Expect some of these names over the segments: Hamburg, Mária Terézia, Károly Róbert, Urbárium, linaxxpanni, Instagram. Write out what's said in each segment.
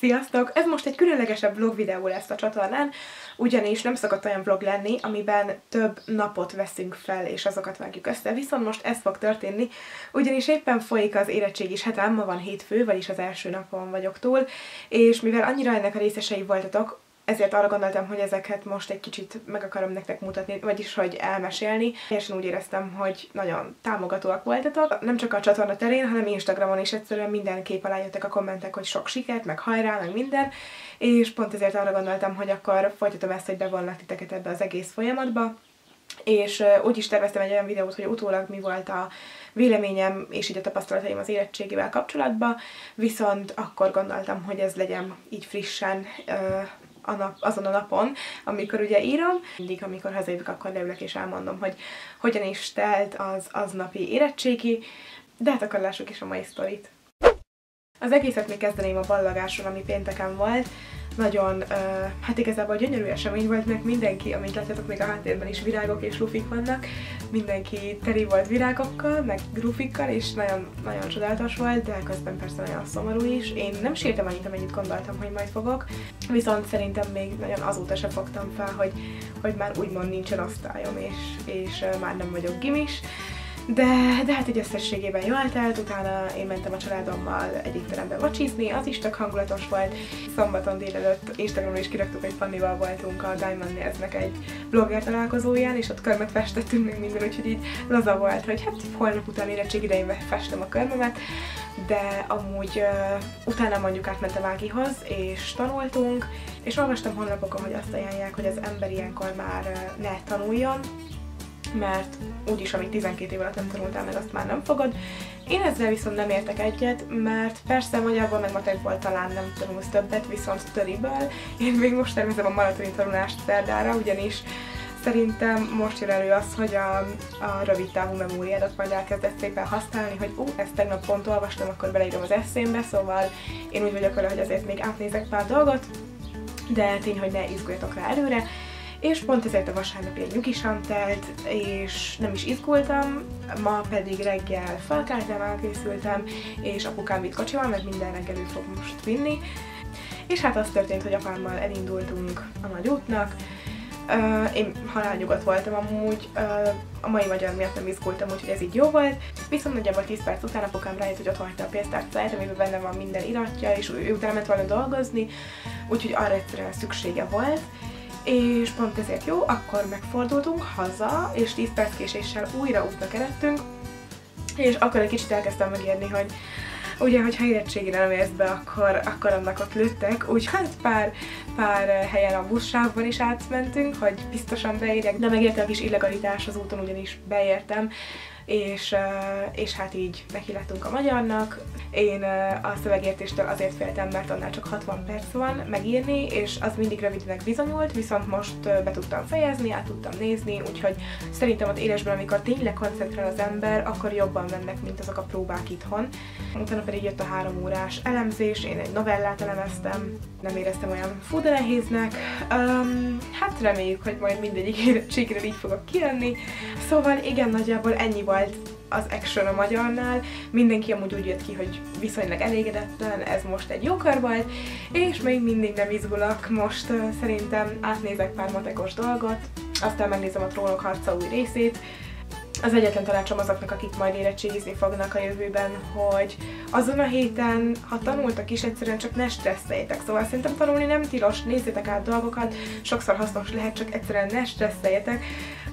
Sziasztok! Ez most egy különlegesebb vlog videó lesz a csatornán, ugyanis nem szokott olyan vlog lenni, amiben több napot veszünk fel, és azokat vágjuk össze, viszont most ez fog történni, ugyanis éppen folyik az érettségis hetem, ma van hétfő, vagyis az első napon vagyok túl, és mivel annyira ennek a részesei voltatok, ezért arra gondoltam, hogy ezeket most egy kicsit meg akarom nektek mutatni, vagyis hogy elmesélni. És úgy éreztem, hogy nagyon támogatóak voltatok, nem csak a csatorna terén, hanem Instagramon is egyszerűen minden kép alá jöttek a kommentek, hogy sok sikert, meg hajrá, meg minden, és pont ezért arra gondoltam, hogy akkor folytatom ezt, hogy bevonlak titeket ebbe az egész folyamatba. És úgy is terveztem egy olyan videót, hogy utólag mi volt a véleményem és így a tapasztalataim az érettségével kapcsolatban, viszont akkor gondoltam, hogy ez legyen így frissen azon a napon, amikor ugye írom. Mindig, amikor hazajövök, akkor leülök és elmondom, hogy hogyan is telt az aznapi érettségi, de hát akkor lássuk is a mai sztorit. Az egészet még kezdeném a ballagáson, ami pénteken volt. Nagyon, hát igazából gyönyörű esemény volt, mert mindenki, amit látjátok, még a háttérben is virágok és lufik vannak, mindenki teri volt virágokkal, meg lufikkal, és nagyon csodálatos volt, de közben persze nagyon szomorú is. Én nem sírtam annyit, amennyit gondoltam, hogy majd fogok, viszont szerintem még nagyon azóta se fogtam fel, hogy már úgymond nincsen osztályom, és már nem vagyok gimis. De hát egy összességében jól telt, utána én mentem a családommal egy étterembe vacsizni, az is tök hangulatos volt. Szombaton délelőtt Instagramon is kiraktuk, hogy Fannival voltunk a Diamond Nails-nek egy blogger találkozóján, és ott körmet festettünk meg minden, úgyhogy így laza volt, hogy hát holnap után érettség idején festem a körmömet, de amúgy utána mondjuk átmentem Ágihoz, és tanultunk, és olvastam honlapokon, hogy azt ajánlják, hogy az ember ilyenkor már ne tanuljon, mert úgyis, amit 12 év alatt nem tanultál meg, azt már nem fogod. Én ezzel viszont nem értek egyet, mert persze magyarból meg matekból talán nem tanulsz többet, viszont töriből. Én még most tervezem a maratoni tanulást szerdára, ugyanis szerintem most jön elő az, hogy a rövid távú memóriádat majd elkezdett szépen használni, hogy ezt tegnap pont olvastam, akkor beleírom az eszémbe, szóval én úgy vagyok vele, hogy azért még átnézek pár dolgot, de tény, hogy ne izguljatok rá előre. És pont ezért a vasárnap ilyen nyugisan telt, és nem is izgultam, ma pedig reggel felkeltem, elkészültem, és apukám vitt kocsival, mert minden reggel ő fog most vinni. És hát az történt, hogy apámmal elindultunk a nagy útnak. Én halálnyugodt voltam amúgy, a mai magyar miatt nem izgultam, úgyhogy ez így jó volt. Viszont nagyjából 10 perc után apukám rájött, hogy otthon hagyta a pénztárcáját, amiben benne van minden iratja, és ő utána ment volna dolgozni, úgyhogy arra egyszerűen szüksége volt. És pont ezért jó, akkor megfordultunk haza, és 10 perc késéssel újra útnak eredtünk, és akkor egy kicsit elkezdtem megérni, hogy ugye, hogyha érettségére nem érsz be, akkor annak ott lőttek, úgyhogy pár helyen a buszsávban is átmentünk, hogy biztosan beérjek, de megérte a kis illegalitás az úton, ugyanis beértem, és hát így neki lettünk a magyarnak. Én a szövegértéstől azért féltem, mert annál csak 60 perc van megírni, és az mindig rövidnek bizonyult, viszont most be tudtam fejezni, át tudtam nézni, úgyhogy szerintem ott élesben, amikor tényleg koncentrál az ember, akkor jobban mennek, mint azok a próbák itthon. Utána pedig jött a 3 órás elemzés, én egy novellát elemeztem, nem éreztem olyan fú de nehéznek. Hát reméljük, hogy majd mindegyik érettségre így fogok kijönni. Szóval igen, nagyjából ennyi volt az action a magyarnál, mindenki amúgy úgy jött ki, hogy viszonylag elégedetlen, ez most egy jó kör volt, és még mindig nem izgulok, most szerintem átnézek pár matekos dolgot, aztán megnézem a Trónok harca új részét. Az egyetlen tanácsom azoknak, akik majd érettségizni fognak a jövőben, hogy azon a héten, ha tanultak is, egyszerűen csak ne stresszeljétek. Szóval szerintem tanulni nem tilos, nézzétek át dolgokat, sokszor hasznos lehet, csak egyszerűen ne stresszeljetek.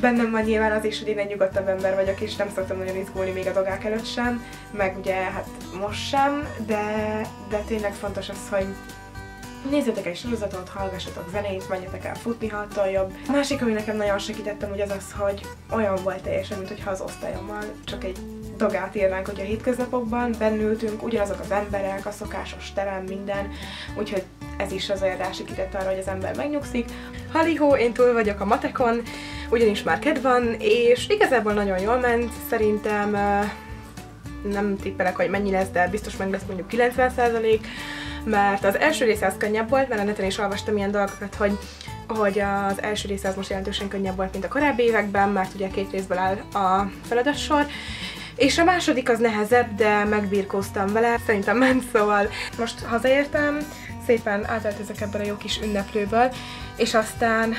Bennem van nyilván az is, hogy én egy nyugodtabb ember vagyok, és nem szoktam nagyon izgulni még a dogák előtt sem, meg ugye hát most sem, de tényleg fontos az, hogy nézzétek egy sorozatot, hallgassatok zenét, menjetek el futni, ha attól jobb. A másik, ami nekem nagyon segítettem, hogy az, hogy olyan volt teljesen, mintha az osztályommal csak egy dogát írnánk, hogy a hétköznapokban bennültünk, ugyanazok az emberek, a szokásos terem, minden, úgyhogy ez is azért rásikített arra, hogy az ember megnyugszik. Halihó, én túl vagyok a matekon, ugyanis már kedv van, és igazából nagyon jól ment, szerintem nem tippelek, hogy mennyi lesz, de biztos meg lesz mondjuk 90%, mert az első része az könnyebb volt, mert a neten is olvastam ilyen dolgokat, hogy az első része az most jelentősen könnyebb volt, mint a korábbi években, mert ugye 2 részből áll a feladatsor, és a második az nehezebb, de megbirkóztam vele, szerintem ment, szóval most hazaértem. szépen áteltözök ebben a jó kis ünneplőből, és aztán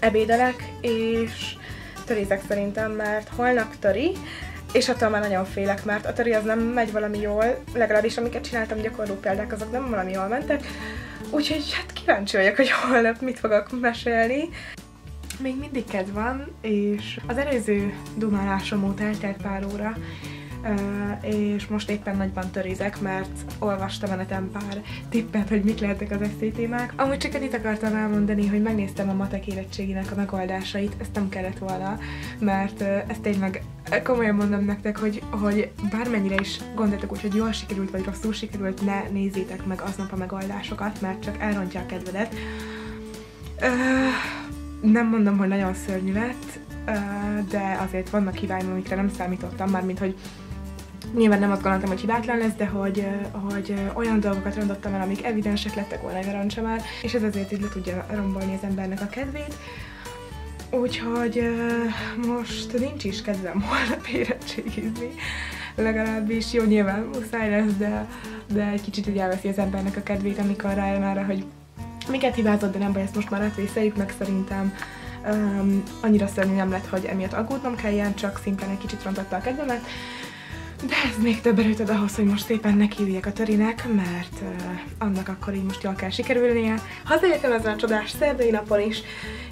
ebédelek, és törézek szerintem, mert holnap töri, és attól már nagyon félek, mert a töri az nem megy valami jól, legalábbis amiket csináltam gyakorló példák, azok nem valami jól mentek, úgyhogy hát kíváncsi vagyok, hogy holnap mit fogok mesélni. Még mindig kedv van, és az előző dumálásom óta eltelt pár óra, és most éppen nagyban törizek, mert olvastam a neten pár tippet, hogy mik lehetnek az eszé témák. Amúgy csak itt akartam elmondani, hogy megnéztem a matek érettségének a megoldásait, ezt nem kellett volna, mert ezt tényleg komolyan mondom nektek, hogy bármennyire is gondoltok úgy, hogy jól sikerült vagy rosszul sikerült, ne nézzétek meg aznap a megoldásokat, mert csak elrontja a kedvedet. Nem mondom, hogy nagyon szörnyű lett, de azért vannak hibáim, amikre nem számítottam, mármint hogy nyilván nem azt gondoltam, hogy hibátlan lesz, de hogy olyan dolgokat rontottam el, amik evidensek lettek volna, hogy rontsam el, és ez azért így le tudja rombolni az embernek a kedvét. Úgyhogy most nincs is kedvem holnap érettségizni, legalábbis jó, nyilván muszáj lesz, de egy kicsit így elveszi az embernek a kedvét, amikor rájön arra, hogy miket hibázott, de nem baj, ezt most már átvészeljük, meg szerintem annyira szörnyű nem lett, hogy emiatt aggódnom kelljen, csak szimplán egy kicsit rontotta a kedvemet. De ez még több erőt ad ahhoz, hogy most szépen nekiüljek a törinek, mert annak akkor így most jól kell sikerülnie. Hazajöttem ezen a csodás szerdai napon is,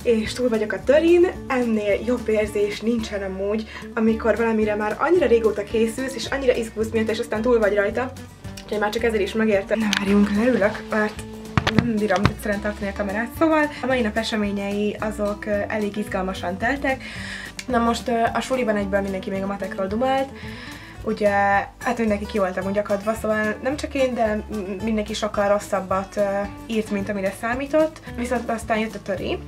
és túl vagyok a törin, ennél jobb érzés nincsen amúgy, amikor valamire már annyira régóta készülsz, és annyira izgulsz miatt, és aztán túl vagy rajta, úgyhogy már csak ezért is megértem. Na várjunk, leülök, mert nem bírom egyszerűen tartani a kamerát, szóval a mai nap eseményei azok elég izgalmasan teltek. Na most a suliban egyből mindenki még a matekról dumált, ugye hát mindenki ki voltam úgy akadva, szóval nem csak én, de mindenki sokkal rosszabbat írt, mint amire számított, viszont aztán jött a töri,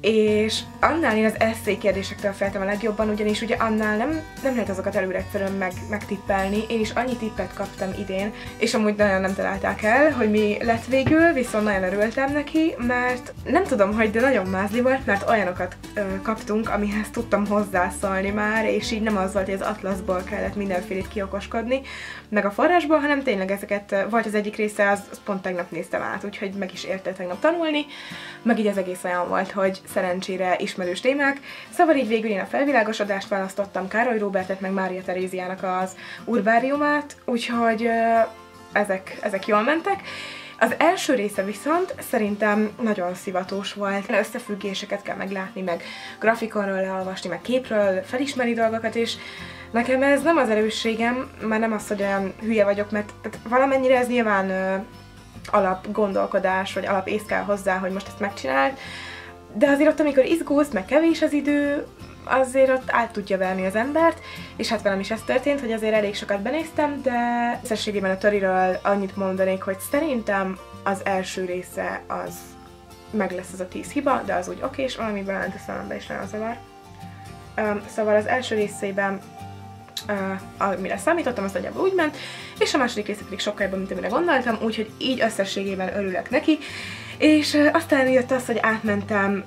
és annál én az eszé kérdésektől féltem a legjobban, ugyanis ugye annál nem lehet azokat előre egyszerűen megtippelni. Én is annyi tippet kaptam idén, és amúgy nagyon nem találták el, hogy mi lett végül, viszont nagyon örültem neki, mert nem tudom, hogy de nagyon mázli volt, mert olyanokat kaptunk, amihez tudtam hozzászólni már, és így nem az volt, hogy az atlaszból kellett mindenfélét kiokoskodni, meg a forrásból, hanem tényleg ezeket volt az egyik része, az pont tegnap néztem át, úgyhogy meg is érte tegnap tanulni, meg így az egész olyan volt, hogy szerencsére ismerős témák. Szóval így végül én a felvilágosodást választottam, Károly Róbertet meg Mária Teréziának az Urbáriumát, úgyhogy ezek jól mentek. Az első része viszont szerintem nagyon szivatós volt. Összefüggéseket kell meglátni, meg grafikonról leolvasni, meg képről felismerni dolgokat, és nekem ez nem az erősségem, mert nem az, hogy olyan hülye vagyok, mert valamennyire ez nyilván alapgondolkodás, vagy alapész kell hozzá, hogy most ezt megcsináld, de azért ott, amikor izgulsz, meg kevés az idő, azért ott át tudja verni az embert, és hát velem is ez történt, hogy azért elég sokat benéztem, de összességében a töriről annyit mondanék, hogy szerintem az első része az meg lesz az a 10 hiba, de az úgy oké, és valamiben ment a szemembe is nagyon zavar. Szóval az első részében amire számítottam, az nagyjából úgy ment, és a második része pedig sokkal jobban, mint amire gondoltam, úgyhogy így összességében örülök neki. És aztán jött az, hogy átmentem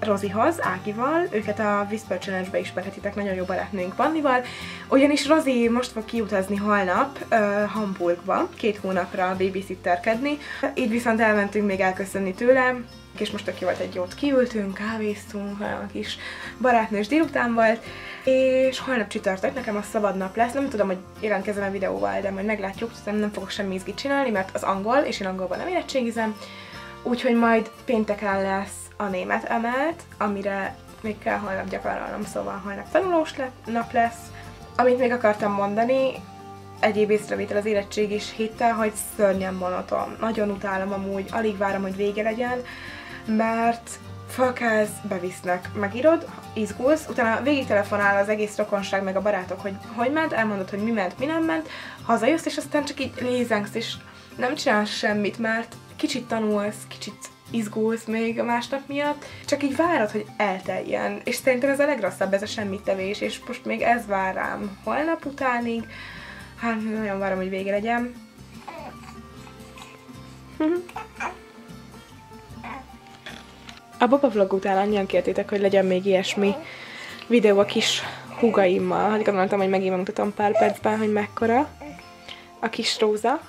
Rozihoz, Ágival, őket a Whisper Challenge-be ismerhetitek, nagyon jó barátnőnk Bannival, ugyanis Rozi most fog kiutazni holnap Hamburgba, 2 hónapra babysitterkedni, így viszont elmentünk még elköszönni tőlem, és most aki volt egy jót, kiültünk, kávéztunk, olyan kis barátnős délután volt, és holnap csütörtök, nekem a szabad nap lesz, nem tudom, hogy jelentkezem a videóval, de majd meglátjuk, szóval nem fogok semmi izgit csinálni, mert az angol, és én angolban nem érettségizem, úgyhogy majd pénteken lesz a német emelt, amire még kell holnap gyakorolnom, szóval holnap tanulós nap lesz. Amit még akartam mondani, egyéb észrevétel az érettség is hittel, hogy szörnyen monoton. Nagyon utálom amúgy, alig várom, hogy vége legyen, mert fölkelsz, bevisznek, megírod, izgulsz, utána végig telefonál az egész rokonság meg a barátok, hogy hogy ment, elmondod, hogy mi ment, mi nem ment, hazajössz, és aztán csak így lézengsz, és nem csinálsz semmit, mert kicsit tanulsz, kicsit izgulsz még a másnap miatt, csak így várod, hogy elteljen, és szerintem ez a legrosszabb, ez a semmittevés, és most még ez vár rám holnap utánig, hát nagyon várom, hogy vége legyen. A Baba vlog után annyian kértétek, hogy legyen még ilyesmi videó a kis húgaimmal, hát gondoltam, hogy megint megmutatom pár percben, hogy mekkora a kis Róza.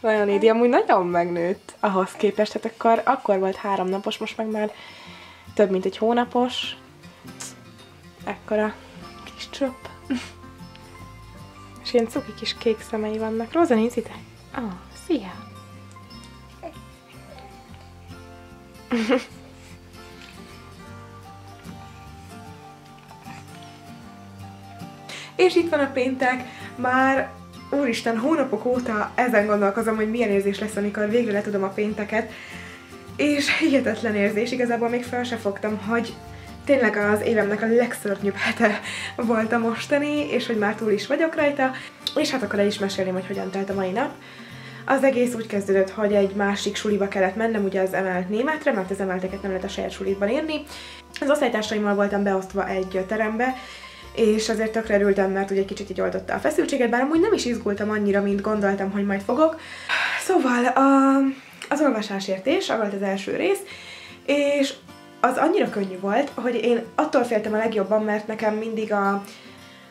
Nagyon Édi, amúgy nagyon megnőtt ahhoz képest, tehát akkor volt 3 napos, most meg már több mint 1 hónapos. Ekkora kis csöpp. És ilyen cuki kis kék szemei vannak. Róza, nézz ide! Ah, szia! És itt van a péntek, már úristen, hónapok óta ezen gondolkozom, hogy milyen érzés lesz, amikor végre letudom a pénteket. És hihetetlen érzés, igazából még fel se fogtam, hogy tényleg az évemnek a legszörnyűbb hete volt a mostani, és hogy már túl is vagyok rajta. És hát akkor el is mesélném, hogy hogyan telt a mai nap. Az egész úgy kezdődött, hogy egy másik suliba kellett mennem, ugye az emelt németre, mert az emelteket nem lehet a saját suliban írni. Az osztálytársaimmal voltam beosztva egy terembe, és azért tökre örültem, mert ugye kicsit így oldotta a feszültséget, bár amúgy nem is izgultam annyira, mint gondoltam, hogy majd fogok. Szóval az olvasásértés volt az első rész, és az annyira könnyű volt, hogy én attól féltem a legjobban, mert nekem mindig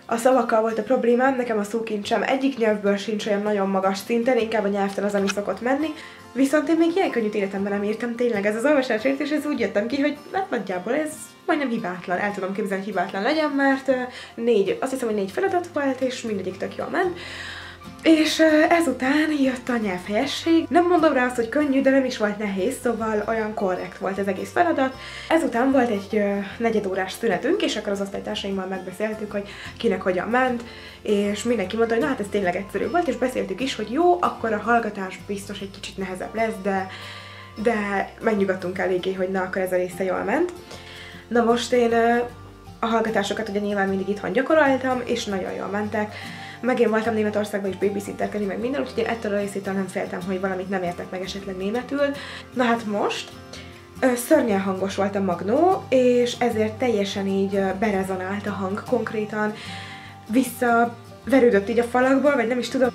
a szavakkal volt a problémám, nekem a szókincsem egyik nyelvből sincs olyan nagyon magas szinten, inkább a nyelvtan az, ami szokott menni. Viszont én még ilyen könnyűt életemben nem írtam, tényleg ez az olvasásértés, ez úgy jöttem ki, hogy hát nagyjából ez majdnem hibátlan, el tudom képzelni, hogy hibátlan legyen, mert azt hiszem, hogy négy feladat volt, és mindegyik tök jól ment. És ezután jött a nyelvhelyesség. Nem mondom rá azt, hogy könnyű, de nem is volt nehéz, szóval olyan korrekt volt az egész feladat. Ezután volt egy negyedórás szünetünk, és akkor az osztálytársaimmal megbeszéltük, hogy kinek hogyan ment, és mindenki mondta, hogy na hát ez tényleg egyszerű volt, és beszéltük is, hogy jó, akkor a hallgatás biztos egy kicsit nehezebb lesz, de megnyugodtunk eléggé, hogy na, akkor ez a része jól ment. Na most én a hallgatásokat ugye nyilván mindig itthon gyakoroltam, és nagyon jól mentek. Meg én voltam Németországban is babysitterkedni, meg minden, úgyhogy én ettől a részétől nem féltem, hogy valamit nem értek meg esetleg németül. Na hát most szörnyen hangos volt a magnó, és ezért teljesen így berezonált a hang, konkrétan visszaverődött így a falakból, vagy nem is tudom.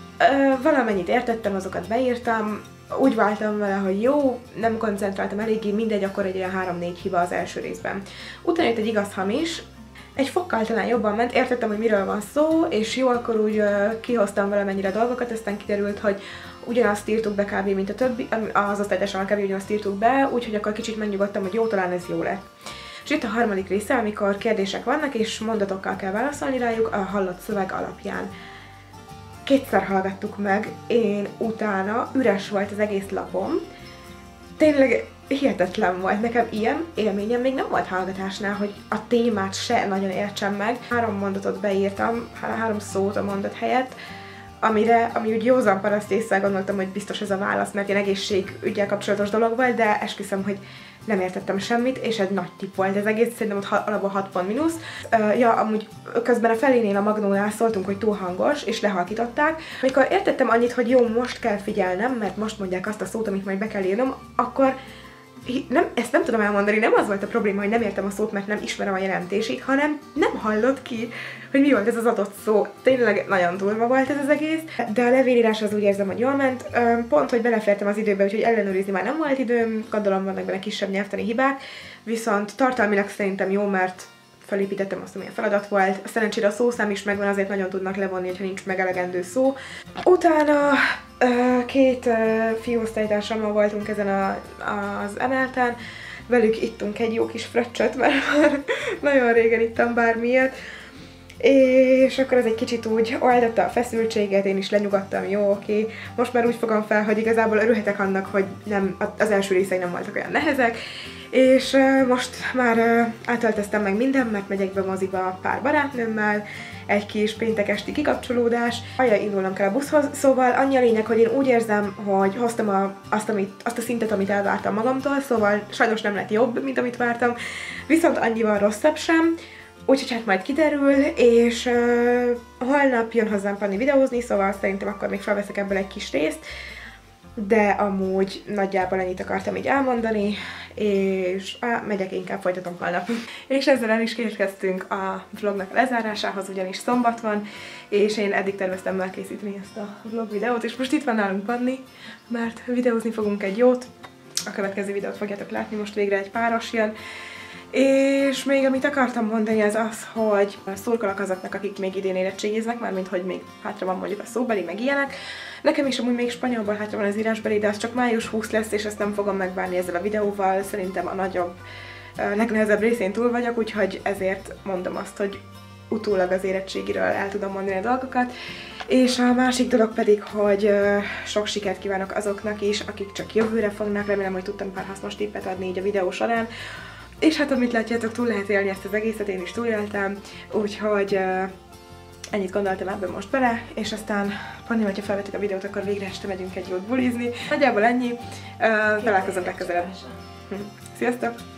Valamennyit értettem, azokat beírtam, úgy váltam vele, hogy jó, nem koncentráltam eléggé, mindegy, akkor egy olyan 3-4 hiba az első részben. Utána jött egy igaz hamis, egy fokkal talán jobban ment, értettem, hogy miről van szó, és jó, akkor úgy kihoztam valamennyire dolgokat, aztán kiderült, hogy ugyanazt írtuk be kb. Mint a többi, az osztálytársammal kb. Ugyanazt írtuk be, úgyhogy akkor kicsit megnyugodtam, hogy jó, talán ez jó lett. És itt a harmadik része, amikor kérdések vannak, és mondatokkal kell válaszolni rájuk a hallott szöveg alapján. 2-szer hallgattuk meg, én utána üres volt az egész lapom. Tényleg hihetetlen volt. Nekem ilyen élményem még nem volt hallgatásnál, hogy a témát se nagyon értsem meg. 3 mondatot beírtam, 3 szót a mondat helyett, ami úgy józan paraszt észre gondoltam, hogy biztos ez a válasz, mert ilyen egészségügyel kapcsolatos dolog volt, de esküszöm, hogy nem értettem semmit, és egy nagy tipp volt ez egész, szerintem ott alapból 6 pont mínusz. Ja, amúgy közben a felénél a magnónál szóltunk, hogy túl hangos, és lehalkították. Amikor értettem annyit, hogy jó, most kell figyelnem, mert most mondják azt a szót, amit majd be kell írnom, akkor ezt nem tudom elmondani, nem az volt a probléma, hogy nem értem a szót, mert nem ismerem a jelentését, hanem nem hallott ki, hogy mi volt ez az adott szó. Tényleg nagyon durva volt ez az egész, de a levélírás az úgy érzem, hogy jól ment. Pont, hogy belefértem az időbe, úgyhogy ellenőrizni már nem volt időm, gondolom vannak benne kisebb nyelvtani hibák, viszont tartalmilag szerintem jó, mert felépítettem azt, amilyen feladat volt. Szerencsére a szószám is megvan, azért nagyon tudnak levonni, hogyha nincs meg elegendő szó. Utána 2 fiú osztálytársammal voltunk ezen az emelten, velük ittunk egy jó kis fröccsöt, mert már nagyon régen ittam bármilyet, és akkor ez egy kicsit úgy oldotta a feszültséget, én is lenyugodtam, jó, oké. Most már úgy fogom fel, hogy igazából örülhetek annak, hogy nem, az első részei nem voltak olyan nehezek, és most már átöltöztem meg minden, mert megyek be moziba pár barátnőmmel, egy kis péntek esti kikapcsolódás, hajra indulnom kell a buszhoz, szóval annyi a lényeg, hogy én úgy érzem, hogy hoztam azt a szintet, amit elvártam magamtól, szóval sajnos nem lett jobb, mint amit vártam, viszont annyival rosszabb sem, úgyhogy hát majd kiderül, és holnap jön hozzám Panni videózni, szóval szerintem akkor még felveszek ebből egy kis részt, de amúgy nagyjából ennyit akartam így elmondani, és megyek, inkább folytatom holnap. És ezzel el is kérkeztünk a vlognak a lezárásához, ugyanis szombat van, és én eddig terveztem elkészíteni ezt a vlog videót, és most itt van nálunk Panni, mert videózni fogunk egy jót, a következő videót fogjátok látni, most végre egy páros jön, És még amit akartam mondani, az az, hogy szurkolok azoknak, akik még idén érettségiznek, mármint hogy még hátra van mondjuk a szóbeli, meg ilyenek. Nekem is amúgy még spanyolból hátra van az írásbeli, de az csak május 20 lesz, és ezt nem fogom megvárni ezzel a videóval. Szerintem a nagyobb, legnehezebb részén túl vagyok, úgyhogy ezért mondom azt, hogy utólag az érettségiről el tudom mondani a dolgokat. És a másik dolog pedig, hogy sok sikert kívánok azoknak is, akik csak jövőre fognak. Remélem, hogy tudtam pár hasznos tippet adni így a videó során. És hát, amit látjátok, túl lehet élni ezt az egészet, én is túléltem, úgyhogy ennyit gondoltam ebben most bele, és aztán Panni, hogyha felvettek a videót, akkor végre este megyünk egy jót bulizni. Nagyjából ennyi, találkozom legközelebb. Sziasztok!